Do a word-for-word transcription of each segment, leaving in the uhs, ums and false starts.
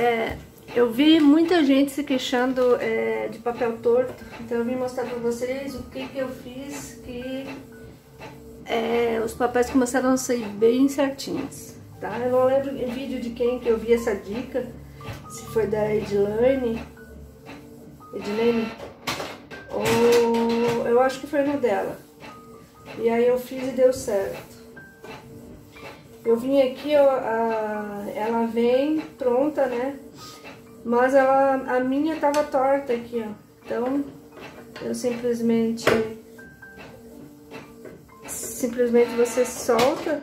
É, eu vi muita gente se queixando é, de papel torto, então eu vim mostrar pra vocês o que que eu fiz, que é, os papéis começaram a sair bem certinhos, tá? Eu não lembro em vídeo de quem que eu vi essa dica, se foi da Edilene, Edilene, ou eu acho que foi no dela. E aí eu fiz e deu certo. Eu vim aqui, ó, a, ela vem pronta, né? Mas ela, a minha tava torta aqui, ó. Então eu simplesmente, simplesmente você solta.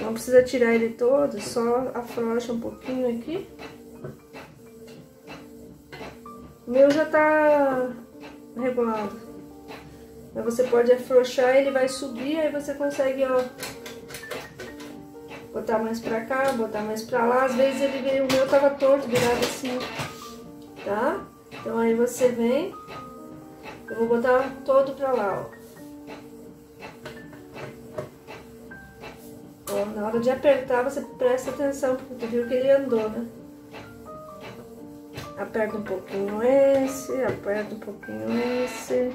Não precisa tirar ele todo, só afrouxa um pouquinho aqui. O meu já tá regulado. Mas você pode afrouxar, ele vai subir, aí você consegue, ó, botar mais pra cá, botar mais pra lá. Às vezes ele veio, o meu tava torto, virado assim, tá? Então aí você vem, eu vou botar todo pra lá, ó. Ó, na hora de apertar, você presta atenção, porque tu viu que ele andou, né? Aperta um pouquinho esse, aperta um pouquinho esse.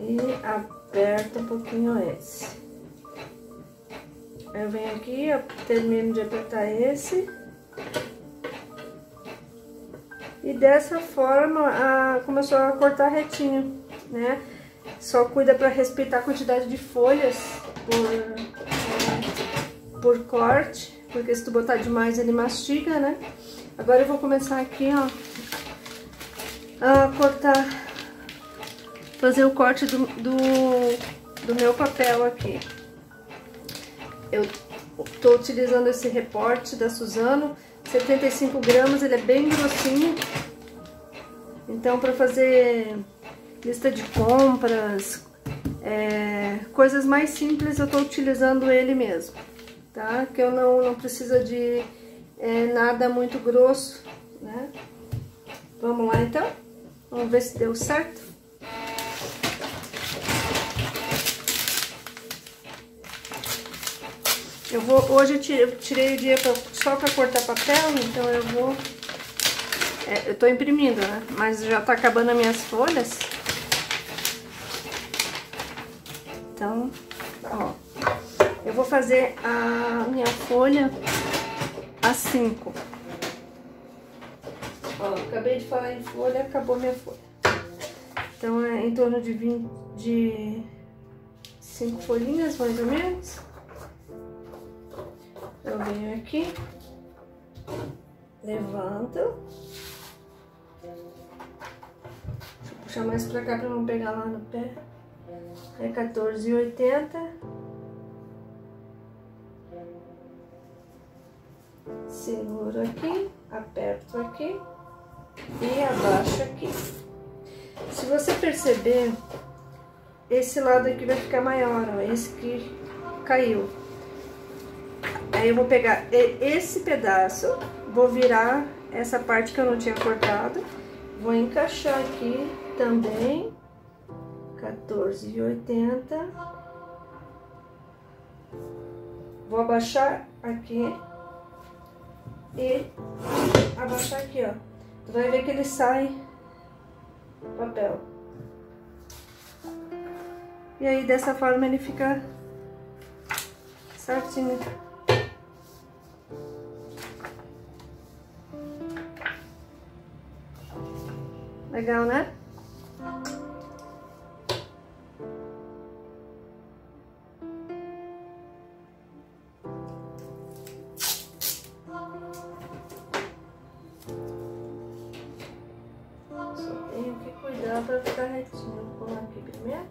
E aperta um pouquinho esse. Eu venho aqui, eu termino de apertar esse. E dessa forma, a, começou a cortar retinho, né? Só cuida para respeitar a quantidade de folhas por, por corte, porque se tu botar demais ele mastiga, né? Agora eu vou começar aqui, ó, a cortar, fazer o corte do, do, do meu papel aqui. Eu tô utilizando esse recorte da Suzano, setenta e cinco gramas, ele é bem grossinho. Então para fazer lista de compras, é, coisas mais simples, eu tô utilizando ele mesmo, tá? Que eu não, não preciso de é, nada muito grosso, né? Vamos lá então? Vamos ver se deu certo? Eu vou, hoje eu tirei, eu tirei o dia pra, só para cortar papel, então eu vou... É, eu tô imprimindo, né? Mas já tá acabando as minhas folhas. Então, ó, eu vou fazer a minha folha A cinco. Ó, acabei de falar em folha, acabou minha folha. Então é em torno de vinte, de cinco folhinhas, mais ou menos. Eu venho aqui, levanto. Deixa eu puxar mais pra cá pra não pegar lá no pé. É quatorze e oitenta, seguro aqui, aperto aqui e abaixo aqui. Se você perceber, esse lado aqui vai ficar maior, ó, esse que caiu. Aí eu vou pegar esse pedaço, vou virar essa parte que eu não tinha cortado, vou encaixar aqui também. quatorze e oitenta. Vou abaixar aqui e abaixar aqui, ó. Tu vai ver que ele sai papel. E aí dessa forma ele fica certinho. Legal, né? Pra ficar retinho, vou pôr aqui primeiro.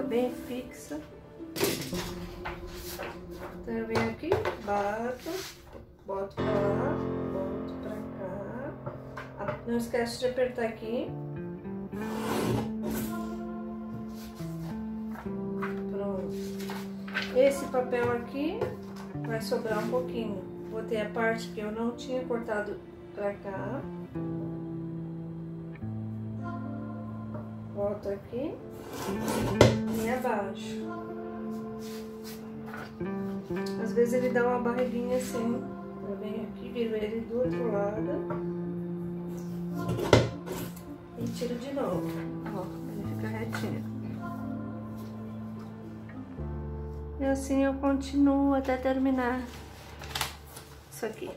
ponta bem fixa. Então eu venho aqui, bato, boto pra lá, boto pra cá. Não esquece de apertar aqui. Pronto. Esse papel aqui vai sobrar um pouquinho. Botei a parte que eu não tinha cortado pra cá. Boto aqui e abaixo. Às vezes ele dá uma barriguinha assim. Eu venho aqui, viro ele do outro lado e tiro de novo. Ó, ele fica retinho. E assim eu continuo até terminar isso aqui.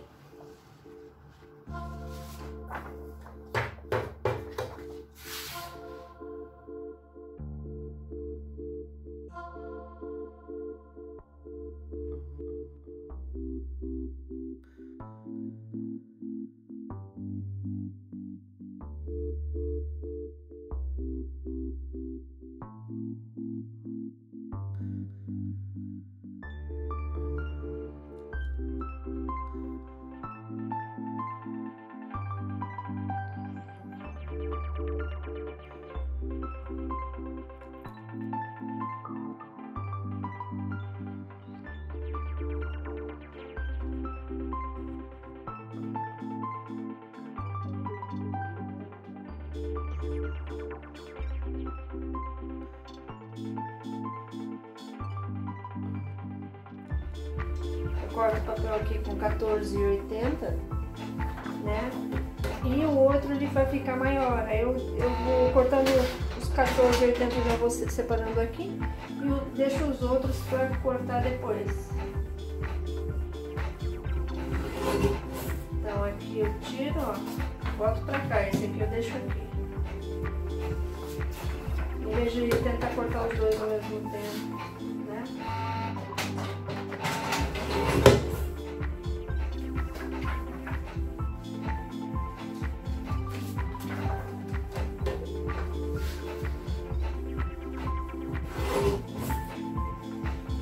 Corto o papel aqui com quatorze e oitenta, né? E o outro ele vai ficar maior. Aí eu, eu vou cortando os quatorze e oitenta, já vou separando aqui e deixo os outros para cortar depois. Então aqui eu tiro, ó, boto para cá. Esse aqui eu deixo aqui. Em vez de tentar cortar os dois ao mesmo tempo, né?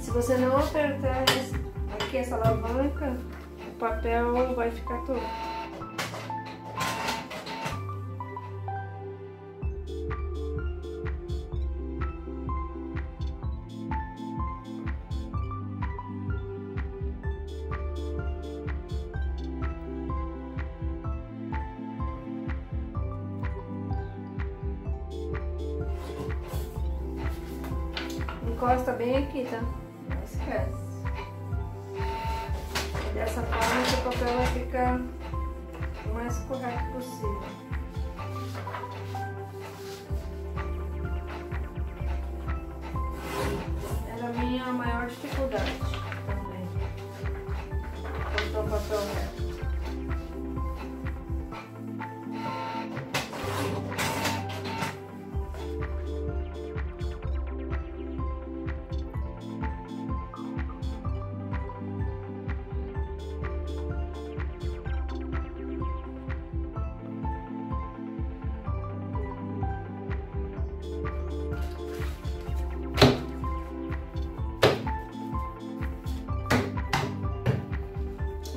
Se você não apertar aqui essa alavanca, o papel vai ficar todo. Encosta bem aqui, tá? Não esquece. Dessa forma que o papel vai ficar o mais correto possível. Era a minha maior dificuldade também. Cortar o papel reto.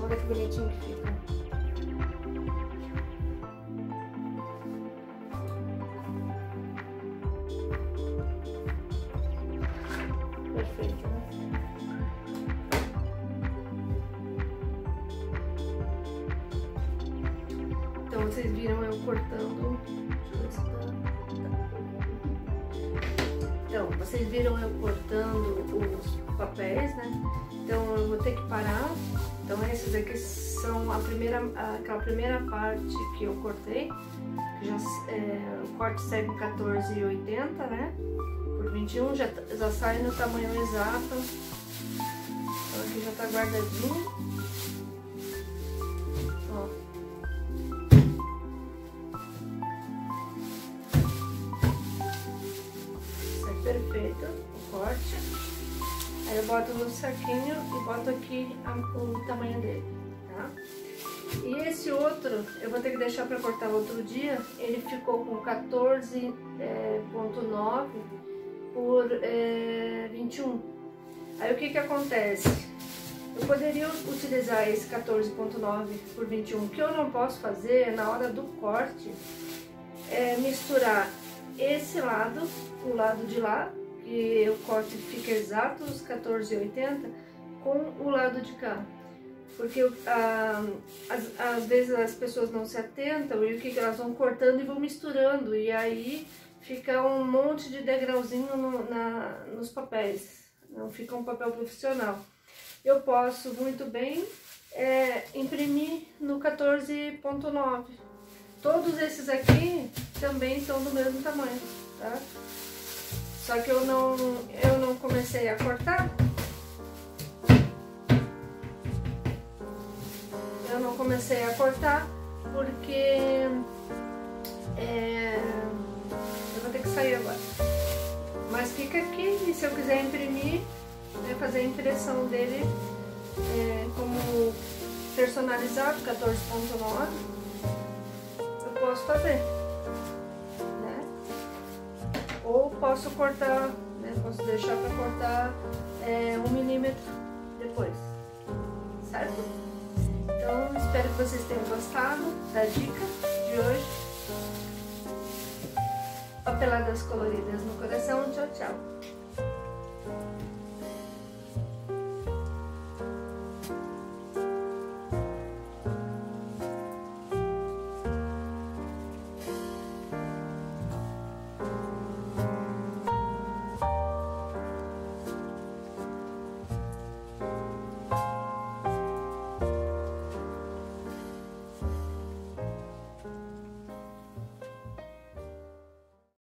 Olha que bonitinho que fica. Perfeito, né? Então vocês viram eu cortando. Deixa eu ver se tá. Então, vocês viram eu cortando os papéis, né? Então eu vou ter que parar. Então esses aqui são a primeira, aquela primeira parte que eu cortei, que já, é, o corte segue quatorze e oitenta, né, por vinte e um, já, já sai no tamanho exato, então aqui já tá guardadinho, ó. Isso é perfeito, o corte. Aí eu boto no saquinho e boto aqui a, o tamanho dele, tá? E esse outro, eu vou ter que deixar para cortar outro dia. Ele ficou com quatorze vírgula nove, é, por é, vinte e um. Aí o que que acontece? Eu poderia utilizar esse quatorze vírgula nove por vinte e um. O que eu não posso fazer é, na hora do corte, é, misturar esse lado, o lado de lá, que o corte fica exato, os quatorze e oitenta, com o lado de cá. Porque ah, às, às vezes as pessoas não se atentam e o que elas vão cortando e vão misturando, e aí fica um monte de degrauzinho no, na, nos papéis, não fica um papel profissional. Eu posso muito bem é, imprimir no quatorze vírgula nove. Todos esses aqui também estão do mesmo tamanho, tá? Só que eu não, eu não comecei a cortar. Eu não comecei a cortar porque é, eu vou ter que sair agora. Mas fica aqui, e se eu quiser imprimir, né, fazer a impressão dele é, como personalizado, quatorze vírgula nove, eu posso fazer, né? Ou posso cortar, né, posso deixar para cortar é, um milímetro depois, certo? Então, espero que vocês tenham gostado da dica de hoje. Papeladas coloridas no coração. Tchau, tchau!